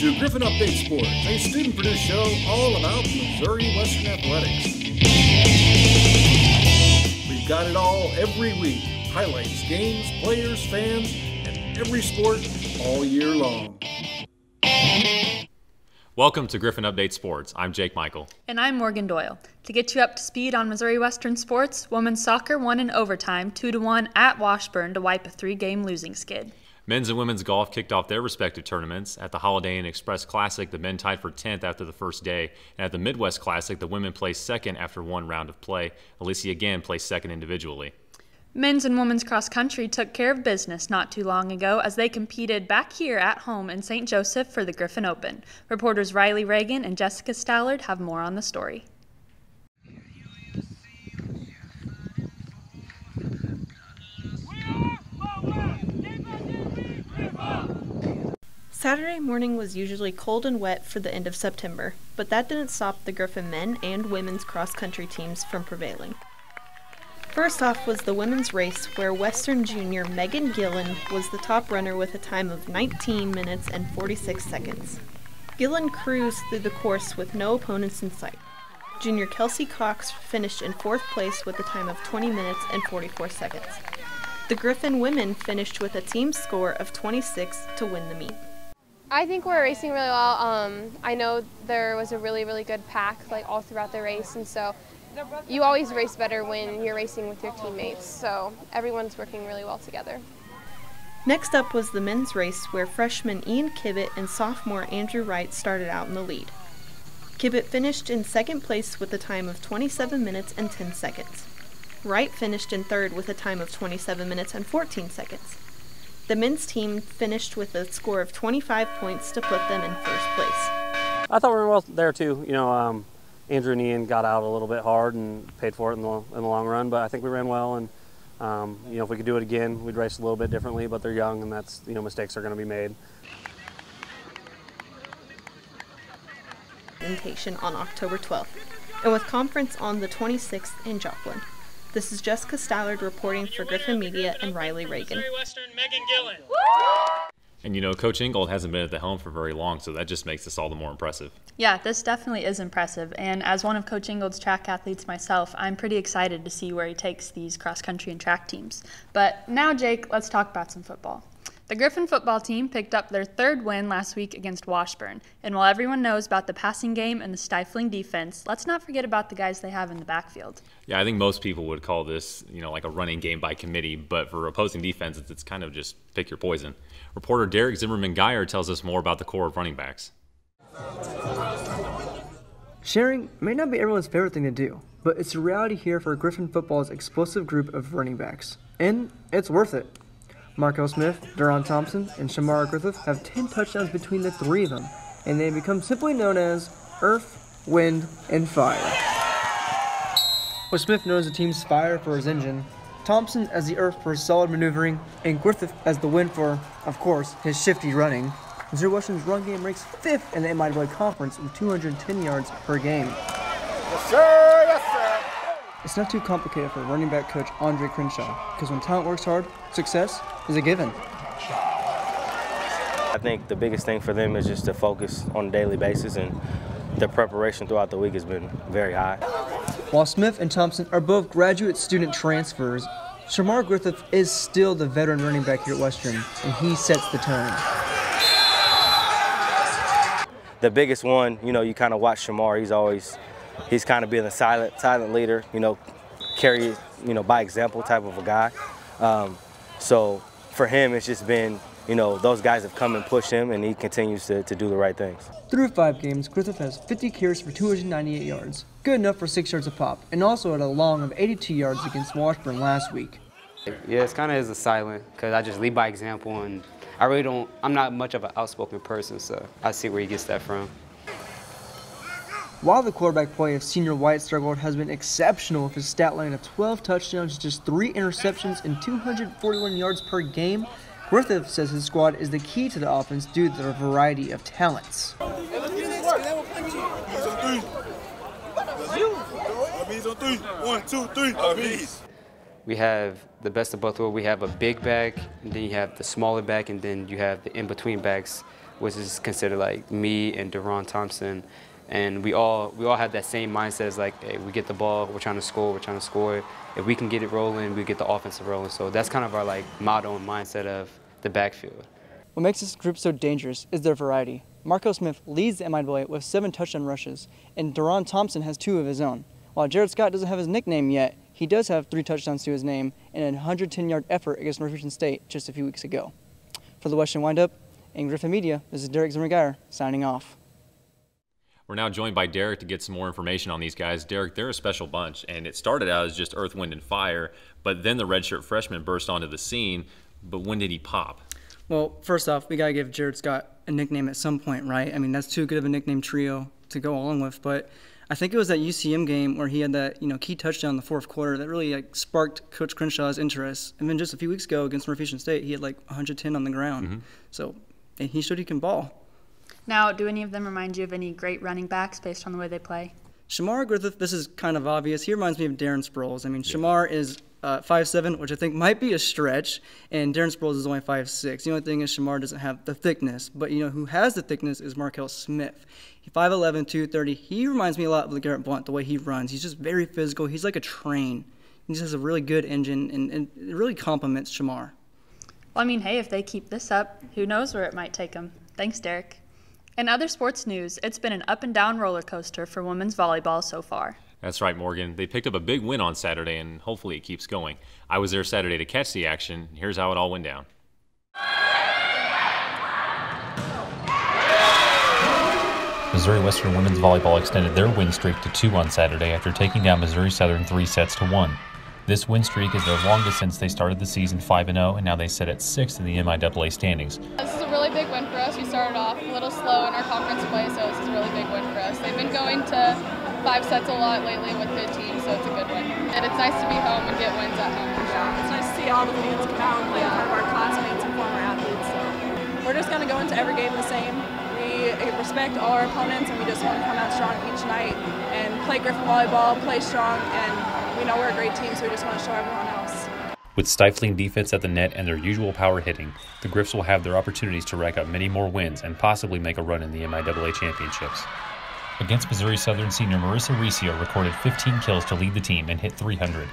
to Griffon Update Sports, a student-produced show all about Missouri Western athletics. We've got it all every week. Highlights, games, players, fans, and every sport all year long. Welcome to Griffon Update Sports. I'm Jake Meikel. And I'm Morgan Doyle. To get you up to speed on Missouri Western sports, women's soccer won in overtime 2-1 at Washburn to wipe a 3-game losing skid. Men's and women's golf kicked off their respective tournaments. At the Holiday Inn Express Classic, the men tied for 10th after the first day. And at the Midwest Classic, the women placed second after one round of play. Alicia again placed second individually. Men's and women's cross country took care of business not too long ago as they competed back here at home in St. Joseph for the Griffon Open. Reporters Riley Reagan and Jessica Stallard have more on the story. Saturday morning was usually cold and wet for the end of September, but that didn't stop the Griffon men and women's cross country teams from prevailing. First off was the women's race, where Western junior Megan Gillen was the top runner with a time of 19 minutes and 46 seconds. Gillen cruised through the course with no opponents in sight. Junior Kelsey Cox finished in 4th place with a time of 20 minutes and 44 seconds. The Griffon women finished with a team score of 26 to win the meet. I think we're racing really well. I know there was a really good pack like all throughout the race, and so you always race better when you're racing with your teammates, so everyone's working really well together. Next up was the men's race, where freshman Ian Kibbett and sophomore Andrew Wright started out in the lead. Kibbett finished in 2nd place with a time of 27 minutes and 10 seconds. Wright finished in 3rd with a time of 27 minutes and 14 seconds. The men's team finished with a score of 25 points to put them in 1st place. I thought we were well there too, you know. Andrew and Ian got out a little bit hard and paid for it in the long run, but I think we ran well, and you know, if we could do it again, we'd race a little bit differently, but they're young, and that's, you know, mistakes are going to be made. Presentation on October 12th, and with conference on the 26th in Joplin. This is Jessica Stallard reporting for Griffon Media and Riley Reagan. And you know, Coach Ingold hasn't been at the helm for very long, so that just makes this all the more impressive. Yeah, this definitely is impressive. And as one of Coach Ingold's track athletes myself, I'm pretty excited to see where he takes these cross-country and track teams. But now, Jake, let's talk about some football. The Griffon football team picked up their 3rd win last week against Washburn. And while everyone knows about the passing game and the stifling defense, let's not forget about the guys they have in the backfield. Yeah, I think most people would call this, you know, like a running game by committee, but for opposing defenses, it's kind of just pick your poison. Reporter Derek Zimmerman-Geyer tells us more about the core of running backs. Sharing may not be everyone's favorite thing to do, but it's a reality here for Griffon football's explosive group of running backs. And it's worth it. Marco Smith, Deron Thompson, and Shamar Griffith have 10 touchdowns between the 3 of them, and they become simply known as Earth, Wind, and Fire. With Smith known as the team's fire for his engine, Thompson as the earth for his solid maneuvering, and Griffith as the wind for, of course, his shifty running. Missouri Western's run game ranks 5th in the MIAA conference with 210 yards per game. Yes, sir! Yes, sir! It's not too complicated for running back coach Andre Crenshaw, because when talent works hard, success is a given. I think the biggest thing for them is just to focus on a daily basis, and their preparation throughout the week has been very high. While Smith and Thompson are both graduate student transfers, Shamar Griffith is still the veteran running back here at Western, and he sets the tone. The biggest one, you know, you kind of watch Shamar. He's kind of being a silent leader, you know, carry, you know, by example type of a guy. So for him, it's just been, you know, those guys have come and pushed him, and he continues to do the right things. Through 5 games, Griffith has 50 carries for 298 yards, good enough for 6 yards a pop, and also at a long of 82 yards against Washburn last week. Yeah, it's kind of is a silent, because I just lead by example, and I really don't, I'm not much of an outspoken person, so I see where he gets that from. While the quarterback play of senior White struggled has been exceptional with his stat line of 12 touchdowns, just 3 interceptions, and 241 yards per game, Griffith says his squad is the key to the offense due to their variety of talents. We have the best of both worlds. We have a big back, and then you have the smaller back, and then you have the in-between backs which is considered like me and Deron Thompson. And we all had that same mindset as like, hey, we get the ball, we're trying to score. If we can get it rolling, we get the offense rolling. So that's kind of our like motto and mindset of the backfield. What makes this group so dangerous is their variety. Marco Smith leads the MIAA with 7 touchdown rushes, and Deron Thompson has 2 of his own. While Jared Scott doesn't have his nickname yet, he does have 3 touchdowns to his name and a 110-yard effort against Northeastern State just a few weeks ago. For the Western Windup and Griffon Media, this is Derek Zimmerman-Geyer signing off. We're now joined by Derek to get some more information on these guys. Derek, they're a special bunch, and it started out as just earth, wind, and fire, but then the redshirt freshman burst onto the scene. But when did he pop? Well, first off, we got to give Jared Scott a nickname at some point, right? I mean, that's too good of a nickname trio to go along with, but I think it was that UCM game where he had that, you know, key touchdown in the fourth quarter that really like sparked Coach Crenshaw's interest. And then just a few weeks ago against Northeastern State, he had like 110 on the ground. So, and he showed he can ball. Now, do any of them remind you of any great running backs based on the way they play? Shamar Griffith, this is kind of obvious. He reminds me of Darren Sproles. I mean, yeah. Shamar is 5'7", which I think might be a stretch, and Darren Sproles is only 5'6". The only thing is Shamar doesn't have the thickness, but you know who has the thickness is Marco Smith. 5'11", 230. He reminds me a lot of LeGarrette Blount, the way he runs. He's just very physical. He's like a train. He just has a really good engine, and it really complements Shamar. Well, I mean, hey, if they keep this up, who knows where it might take them. Thanks, Derek. In other sports news, it's been an up-and-down roller coaster for women's volleyball so far. That's right, Morgan. They picked up a big win on Saturday, and hopefully it keeps going. I was there Saturday to catch the action. Here's how it all went down. Missouri Western women's volleyball extended their win streak to 2 on Saturday after taking down Missouri Southern 3-1. This win streak is their longest since they started the season 5-0, and now they sit at 6th in the MIAA standings. This is a really big win for us. We started off a little slow in our conference play, so this is a really big win for us. They've been going to 5 sets a lot lately with good teams, so it's a good win. And it's nice to be home and get wins at home. Yeah, it's nice to see all the fans come out and play in front of our classmates and former athletes. So we're just going to go into every game the same. We respect all our opponents, and we just want to come out strong each night and play Griffon volleyball, play strong, and we know we're a great team, so we just want to show everyone else. With stifling defense at the net and their usual power hitting, the Griffs will have their opportunities to rack up many more wins and possibly make a run in the MIAA championships. Against Missouri Southern, senior Marissa Recio recorded 15 kills to lead the team and hit 300.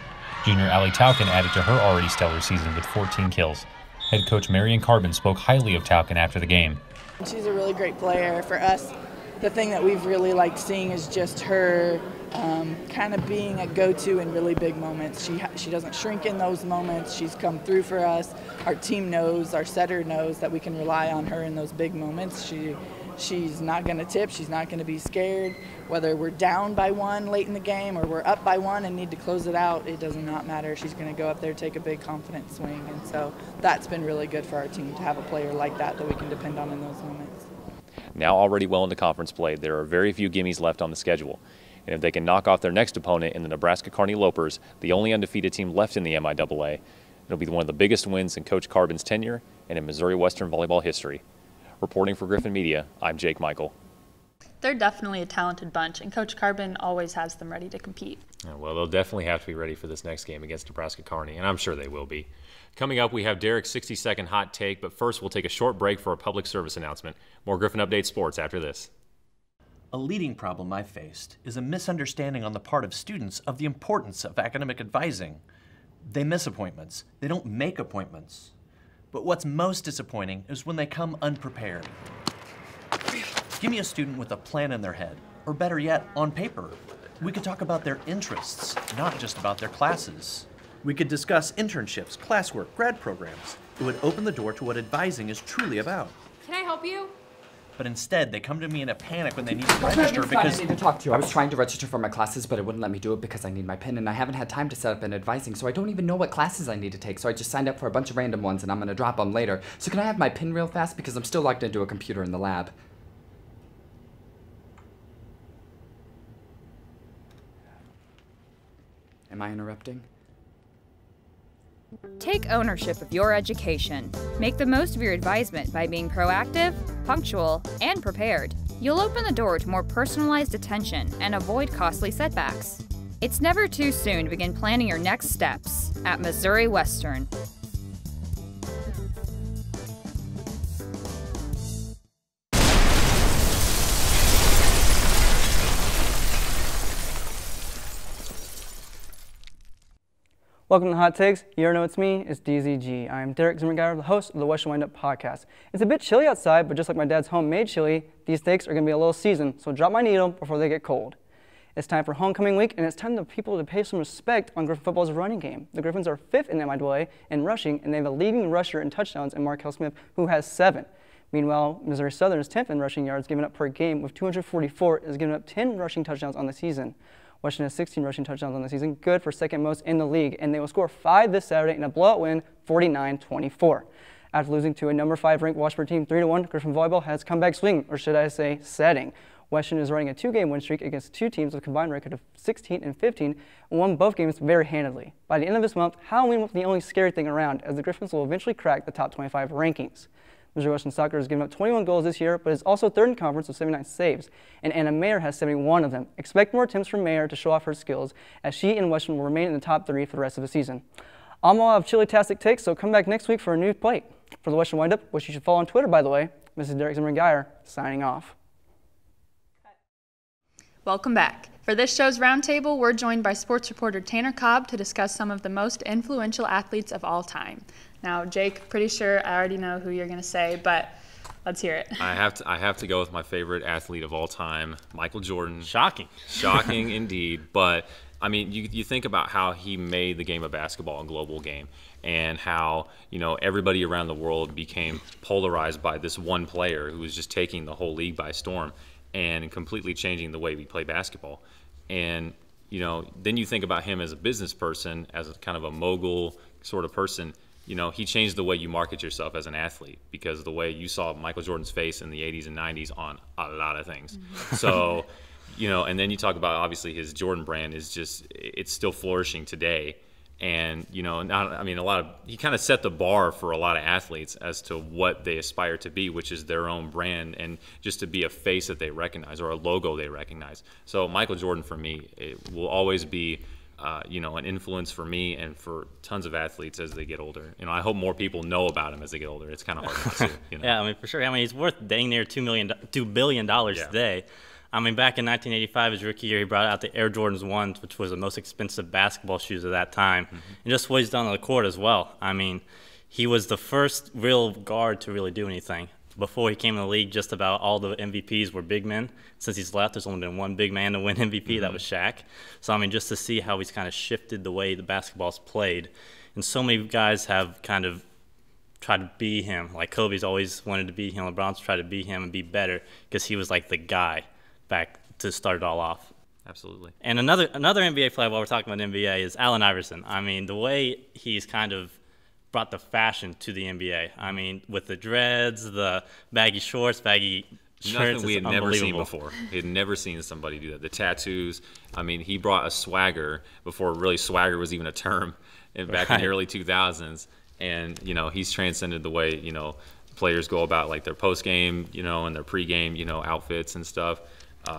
Junior Allie Talkin added to her already stellar season with 14 kills. Head coach Marion Carbon spoke highly of Talkin after the game. She's a really great player. For us, the thing that we've really liked seeing is just her kind of being a go-to in really big moments. She doesn't shrink in those moments. She's come through for us. Our team knows, our setter knows that we can rely on her in those big moments. She's not going to tip. She's not going to be scared. Whether we're down by 1 late in the game or we're up by 1 and need to close it out, it does not matter. She's going to go up there, take a big confident swing. And so that's been really good for our team to have a player like that that we can depend on in those moments. Now already well into conference play, there are very few gimmies left on the schedule. And if they can knock off their next opponent in the Nebraska Kearney Lopers, the only undefeated team left in the MIAA, it'll be one of the biggest wins in Coach Carbon's tenure and in Missouri Western volleyball history. Reporting for Griffon Media, I'm Jake Meikel. They're definitely a talented bunch, and Coach Carbon always has them ready to compete. Yeah, well, they'll definitely have to be ready for this next game against Nebraska Kearney, and I'm sure they will be. Coming up, we have Derek's 60-second hot take, but first we'll take a short break for a public service announcement. More Griffon Update Sports after this. A leading problem I faced is a misunderstanding on the part of students of the importance of academic advising. They miss appointments. They don't make appointments. But what's most disappointing is when they come unprepared. Give me a student with a plan in their head, or better yet, on paper. We could talk about their interests, not just about their classes. We could discuss internships, classwork, grad programs. It would open the door to what advising is truly about. Can I help you? But instead, they come to me in a panic when they need to register because— I need to talk to you. I was trying to register for my classes, but it wouldn't let me do it because I need my PIN, and I haven't had time to set up an advising, so I don't even know what classes I need to take, so I just signed up for a bunch of random ones, and I'm gonna drop them later. So can I have my PIN real fast? Because I'm still locked into a computer in the lab. Am I interrupting? Take ownership of your education. Make the most of your advisement by being proactive, punctual, and prepared. You'll open the door to more personalized attention and avoid costly setbacks. It's never too soon to begin planning your next steps at Missouri Western. Welcome to Hot Takes. You already know it's me, it's DZG. I'm Derek Zimmerman-Geyer, the host of the Western Wind Up podcast. It's a bit chilly outside, but just like my dad's homemade chili, these steaks are going to be a little seasoned, so drop my needle before they get cold. It's time for homecoming week, and it's time for people to pay some respect on Griffon football's running game. The Griffons are 5th in MIAA in rushing, and they have a leading rusher in touchdowns in Marco Smith, who has 7. Meanwhile, Missouri Southern is 10th in rushing yards given up per game, with 244 is given up 10 rushing touchdowns on the season. Washington has 16 rushing touchdowns on the season, good for second most in the league, and they will score 5 this Saturday in a blowout win, 49-24. After losing to a number 5 ranked Washburn team 3-1, Griffon Volleyball has comeback swing, or should I say setting. Washington is running a 2-game win streak against two teams with a combined record of 16 and 15 and won both games very handily. By the end of this month, Halloween will be the only scary thing around, as the Griffons will eventually crack the top 25 rankings. Missouri Western Soccer has given up 21 goals this year, but is also third in conference with 79 saves, and Anna Mayer has 71 of them. Expect more attempts from Mayer to show off her skills, as she and Western will remain in the top 3 for the rest of the season. I'm all out of chili-tastic takes, so come back next week for a new plate. For the Western Windup, which you should follow on Twitter, by the way, Mrs. Derek Zimmerman-Geyer, signing off. Welcome back. For this show's roundtable, we're joined by sports reporter Tanner Cobb to discuss some of the most influential athletes of all time. Now, Jake, pretty sure I already know who you're going to say, but let's hear it. I have to go with my favorite athlete of all time, Michael Jordan. Shocking. Shocking indeed. But, I mean, you think about how he made the game of basketball a global game and how, you know, everybody around the world became polarized by this one player who was just taking the whole league by storm and completely changing the way we play basketball. And, you know, then you think about him as a business person, as a kind of a mogul sort of person. You know, he changed the way you market yourself as an athlete, because the way you saw Michael Jordan's face in the 80s and 90s on a lot of things. Mm-hmm. So, you know, and then you talk about obviously his Jordan brand is just, it's still flourishing today. And, you know, he kind of set the bar for a lot of athletes as to what they aspire to be, which is their own brand, and just to be a face that they recognize or a logo they recognize. So Michael Jordan, for me, it will always be, you know, an influence for me and for tons of athletes as they get older. You know, I hope more people know about him as they get older. It's kind of hard to see, you know? Yeah, I mean, for sure. I mean, he's worth dang near $2 billion today. I mean, back in 1985, his rookie year, he brought out the Air Jordans 1s, which was the most expensive basketball shoes at that time, mm-hmm. and just what he's done on the court as well. I mean, he was the first real guard to really do anything. Before he came in the league, just about all the MVPs were big men. Since he's left, there's only been one big man to win MVP, mm-hmm. that was Shaq. So, I mean, just to see how he's kind of shifted the way the basketball's played. And so many guys have kind of tried to be him. Like Kobe's always wanted to be him. LeBron's tried to be him and be better because he was like the guy back to start it all off. Absolutely. And another NBA player, while we're talking about NBA, is Allen Iverson. I mean, the way he's kind of brought the fashion to the NBA. I mean, with the dreads, the baggy shorts, baggy shirts, nothing we had never seen before. We had never seen somebody do that. The tattoos. I mean, he brought a swagger before really swagger was even a term, and back in the early 2000s. And, you know, he's transcended the way, you know, players go about like their post game, you know, and their pre game, you know, outfits and stuff.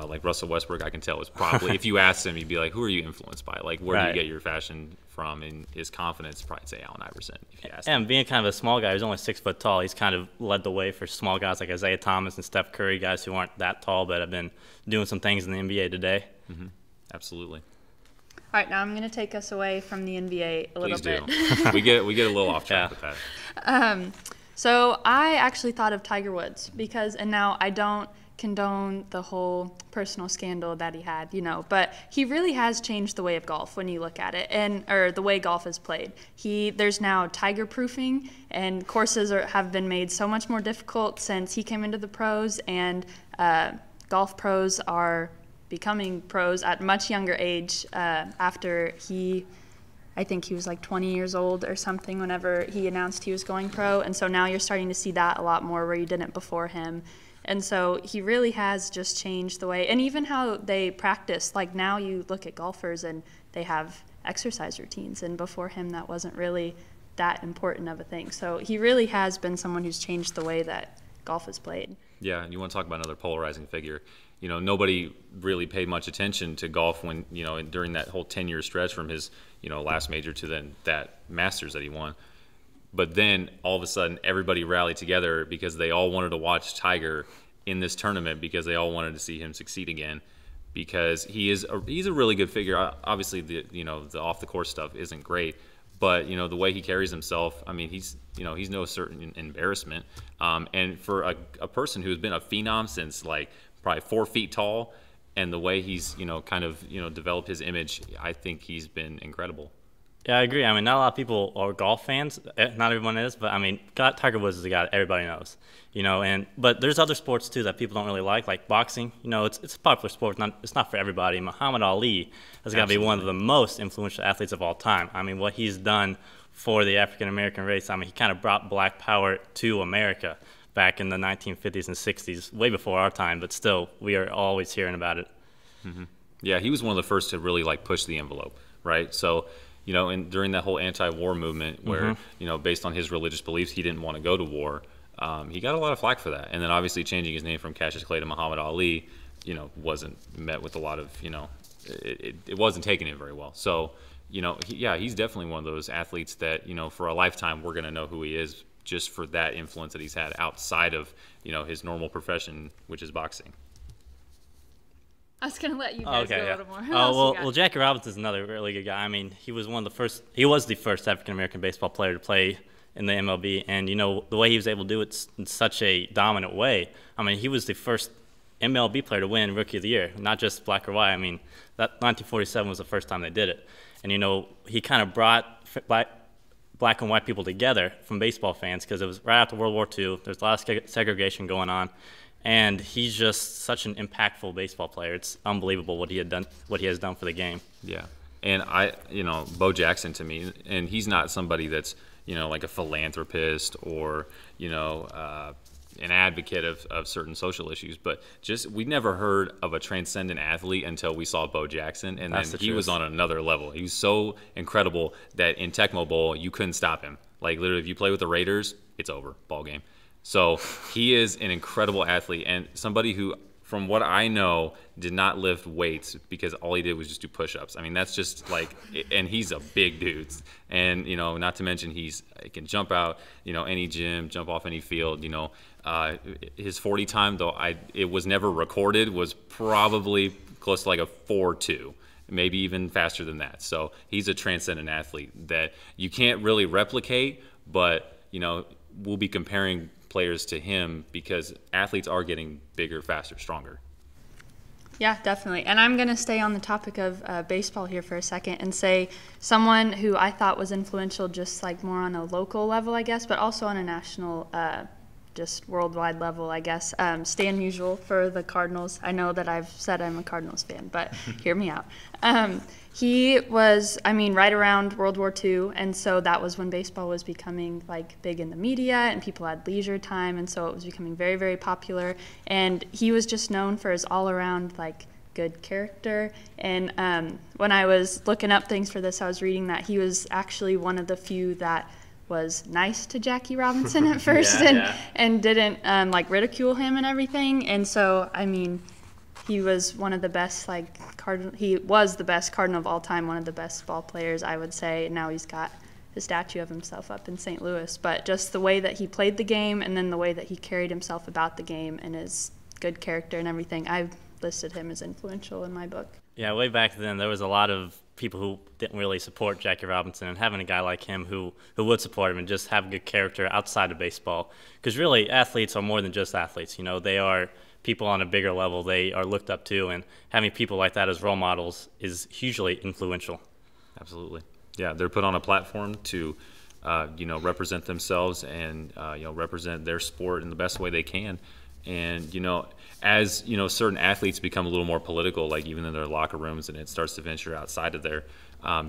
Like Russell Westbrook, I can tell, is probably, if you asked him, you'd be like, who are you influenced by? Like, where do you get your fashion from? And his confidence, probably say Allen Iverson, if you asked him. And being kind of a small guy who's only 6 foot tall, he's kind of led the way for small guys like Isaiah Thomas and Steph Curry, guys who aren't that tall but have been doing some things in the NBA today. Mm-hmm. Absolutely. All right, now I'm going to take us away from the NBA a little bit. Please do. we get a little off track with that. So I actually thought of Tiger Woods because, and now I don't condone the whole personal scandal that he had, you know, but he really has changed the way of golf when you look at it, and or the way golf is played. There's now Tiger proofing, and courses have been made so much more difficult since he came into the pros, and golf pros are becoming pros at much younger age after I think he was like 20 years old or something whenever he announced he was going pro, and so now you're starting to see that a lot more where you didn't before him. And so he really has just changed the way, and even how they practice. Like now you look at golfers and they have exercise routines, and before him that wasn't really that important of a thing. So he really has been someone who's changed the way that golf is played. Yeah, and you want to talk about another polarizing figure. You know, nobody really paid much attention to golf when, you know, during that whole 10-year stretch from his, you know, last major to then that Masters that he won. But then all of a sudden everybody rallied together because they all wanted to watch Tiger in this tournament, because they all wanted to see him succeed again, because he's a really good figure. Obviously, the off the course stuff isn't great, But, you know, the way he carries himself, I mean, he's no certain embarrassment. And for a person who's been a phenom since, like, probably 4 feet tall, and the way he's, you know, kind of, you know, developed his image, I think he's been incredible. Yeah, I agree. I mean, not a lot of people are golf fans. Not everyone is, but I mean, Tiger Woods is the guy that everybody knows, you know. And but there's other sports too that people don't really like boxing. You know, it's a popular sport. It's not for everybody. Muhammad Ali has got to be one of the most influential athletes of all time. I mean, what he's done for the African American race. I mean, he kind of brought Black Power to America back in the 1950s and 60s, way before our time. But still, we are always hearing about it. Mm-hmm. Yeah, he was one of the first to really like push the envelope, right? So. You know, and during that whole anti-war movement where, you know, based on his religious beliefs, he didn't want to go to war. He got a lot of flack for that. And then obviously changing his name from Cassius Clay to Muhammad Ali, you know, wasn't met with a lot of, you know, it wasn't taken in very well. So, you know, he's definitely one of those athletes that, you know, for a lifetime, we're going to know who he is just for that influence that he's had outside of, you know, his normal profession, which is boxing. I was going to let you guys go a little more. Well, Jackie Robinson is another really good guy. I mean, he was the first African-American baseball player to play in the MLB. And, you know, the way he was able to do it in such a dominant way, I mean, he was the first MLB player to win Rookie of the Year, not just black or white. I mean, that 1947 was the first time they did it. And, you know, he kind of brought black and white people together from baseball fans because it was right after World War II. There's a lot of segregation going on. And he's just such an impactful baseball player. It's unbelievable what he has done for the game. Yeah, and Bo Jackson to me, and he's not somebody that's, you know, like a philanthropist or, you know, an advocate of certain social issues, but just we never heard of a transcendent athlete until we saw Bo Jackson, and then he was on another level. He was so incredible that in Tecmo Bowl you couldn't stop him. Like literally, if you play with the Raiders, it's over, ball game. So he is an incredible athlete and somebody who, from what I know, did not lift weights because all he did was just do push-ups. I mean, that's just like – and he's a big dude. And, you know, not to mention he can jump out, you know, any gym, jump off any field, you know. His 40 time, though it was never recorded, was probably close to like a 4.2. Maybe even faster than that. So he's a transcendent athlete that you can't really replicate, but, you know, we'll be comparing – players to him because athletes are getting bigger, faster, stronger. Yeah, definitely. And I'm going to stay on the topic of baseball here for a second and say someone who I thought was influential just like more on a local level, I guess, but also on a national, just worldwide level, I guess. Stan Musial for the Cardinals. I know that I've said I'm a Cardinals fan, but hear me out. He was, I mean, right around World War II, and so that was when baseball was becoming, like, big in the media, and people had leisure time, and so it was becoming very, very popular. And he was just known for his all-around, like, good character. And when I was looking up things for this, I was reading that he was actually one of the few that was nice to Jackie Robinson at first and didn't, like, ridicule him and everything. And so, I mean... He was one of the best, like, Cardinal. He was the best Cardinal of all time, one of the best ball players, I would say. Now he's got a statue of himself up in St. Louis. But just the way that he played the game and then the way that he carried himself about the game and his good character and everything, I listed him as influential in my book. Yeah, way back then, there was a lot of people who didn't really support Jackie Robinson, and having a guy like him who would support him and just have good character outside of baseball. Because really, athletes are more than just athletes. You know, they are people on a bigger level. They are looked up to, and having people like that as role models is hugely influential. Absolutely. Yeah, they're put on a platform to, you know, represent themselves and, you know, represent their sport in the best way they can. And, you know, as, you know, certain athletes become a little more political, like even in their locker rooms, and it starts to venture outside of there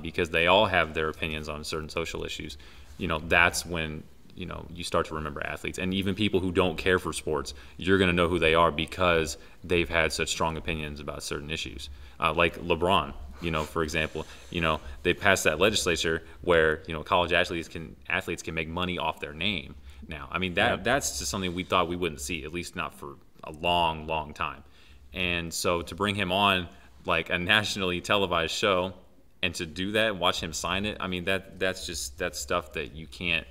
because they all have their opinions on certain social issues, you know, that's when you know, you start to remember athletes. And even people who don't care for sports, you're going to know who they are because they've had such strong opinions about certain issues. Like LeBron, you know, for example, you know, they passed that legislature where, you know, college athletes can make money off their name now. I mean, that's just something we thought we wouldn't see, at least not for a long, long time. And so to bring him on, like, a nationally televised show, and to do that and watch him sign it, I mean, that's stuff that you can't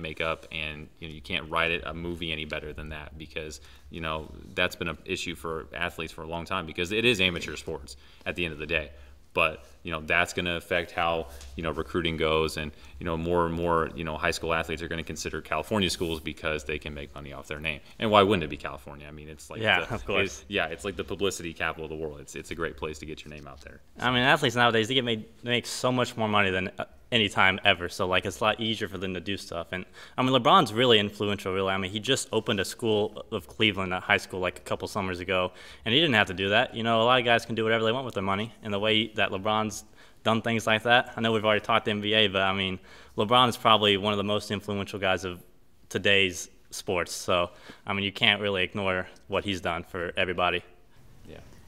make up, and you know, you can't write it a movie any better than that, because you know that's been an issue for athletes for a long time because it is amateur sports at the end of the day. But, you know, that's going to affect how, you know, recruiting goes. And, you know, more and more, you know, high school athletes are going to consider California schools because they can make money off their name. And why wouldn't it be California? I mean, it's like, yeah, of course. It's like the publicity capital of the world. It's a great place to get your name out there. So. I mean, athletes nowadays, they get made, they make so much more money than any time ever. So, like, it's a lot easier for them to do stuff. And, I mean, LeBron's really influential, really. I mean, he just opened a school of Cleveland, a high school, like a couple summers ago. And he didn't have to do that. You know, a lot of guys can do whatever they want with their money. And the way that LeBron's done things like that, I know we've already talked the NBA, but, I mean, LeBron is probably one of the most influential guys of today's sports. So, I mean, you can't really ignore what he's done for everybody.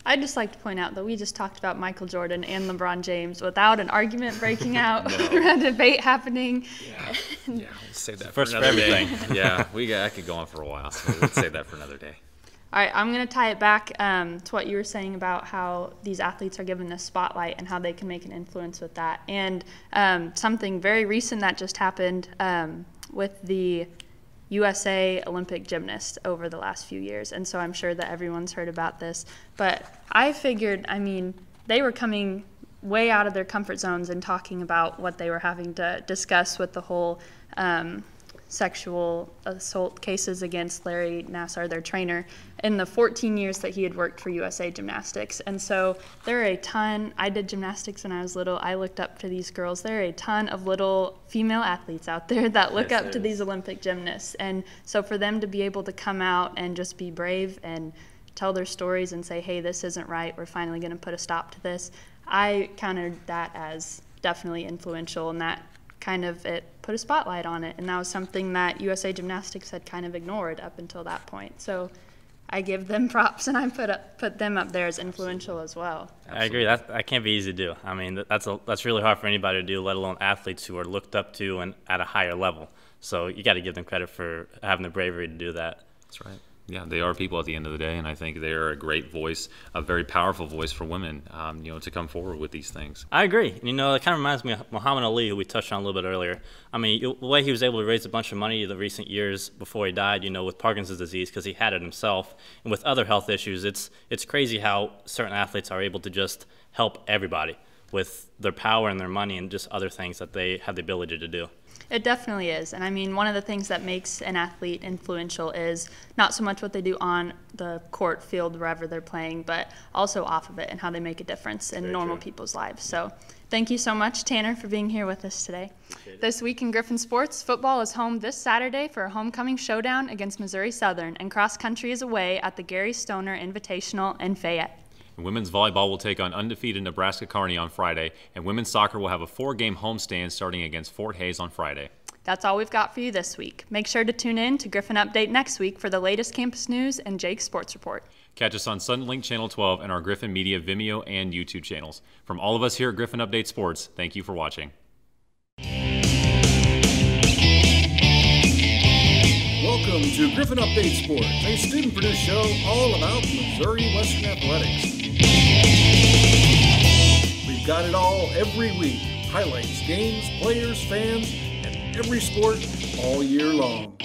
I'd just like to point out that we just talked about Michael Jordan and LeBron James without an argument breaking out, a debate happening. Yeah, we'll save that for another day. Yeah, I could go on for a while, so we'll save that for another day. All right, I'm going to tie it back to what you were saying about how these athletes are given this spotlight and how they can make an influence with that. And something very recent that just happened with the USA Olympic gymnast over the last few years, and so I'm sure that everyone's heard about this, but I figured, I mean, they were coming way out of their comfort zones and talking about what they were having to discuss with the whole sexual assault cases against Larry Nassar, their trainer, in the 14 years that he had worked for USA Gymnastics. And so there are a ton, I did gymnastics when I was little, I looked up to these girls, there are a ton of little female athletes out there that look up to these Olympic gymnasts. And so for them to be able to come out and just be brave and tell their stories and say, hey, this isn't right, we're finally going to put a stop to this, I counted that as definitely influential, and that kind of, it put a spotlight on it, and that was something that USA Gymnastics had kind of ignored up until that point. So I give them props, and I put them up there as influential as well. Absolutely. I agree. That can't be easy to do. I mean, that's really hard for anybody to do, let alone athletes who are looked up to and at a higher level. So you got to give them credit for having the bravery to do that. That's right. Yeah, they are people at the end of the day, and I think they are a great voice, a very powerful voice for women, you know, to come forward with these things. I agree. You know, it kind of reminds me of Muhammad Ali, who we touched on a little bit earlier. I mean, the way he was able to raise a bunch of money in the recent years before he died, you know, with Parkinson's disease, because he had it himself, and with other health issues, it's crazy how certain athletes are able to just help everybody with their power and their money and just other things that they have the ability to do. It definitely is. And I mean, one of the things that makes an athlete influential is not so much what they do on the court, field, wherever they're playing, but also off of it and how they make a difference in normal people's lives. So thank you so much, Tanner, for being here with us today. This week in Griffon Sports, football is home this Saturday for a homecoming showdown against Missouri Southern, and cross country is away at the Gary Stoner Invitational in Fayette. Women's volleyball will take on undefeated Nebraska Kearney on Friday, and women's soccer will have a 4-game homestand starting against Fort Hays on Friday. That's all we've got for you this week. Make sure to tune in to Griffon Update next week for the latest campus news and Jake's sports report. Catch us on Suddenlink Channel 12 and our Griffon Media, Vimeo, and YouTube channels. From all of us here at Griffon Update Sports, thank you for watching. Welcome to Griffon Update Sports, a student-produced show all about Missouri Western athletics. We've got it all every week. Highlights, games, players, fans, and every sport all year long.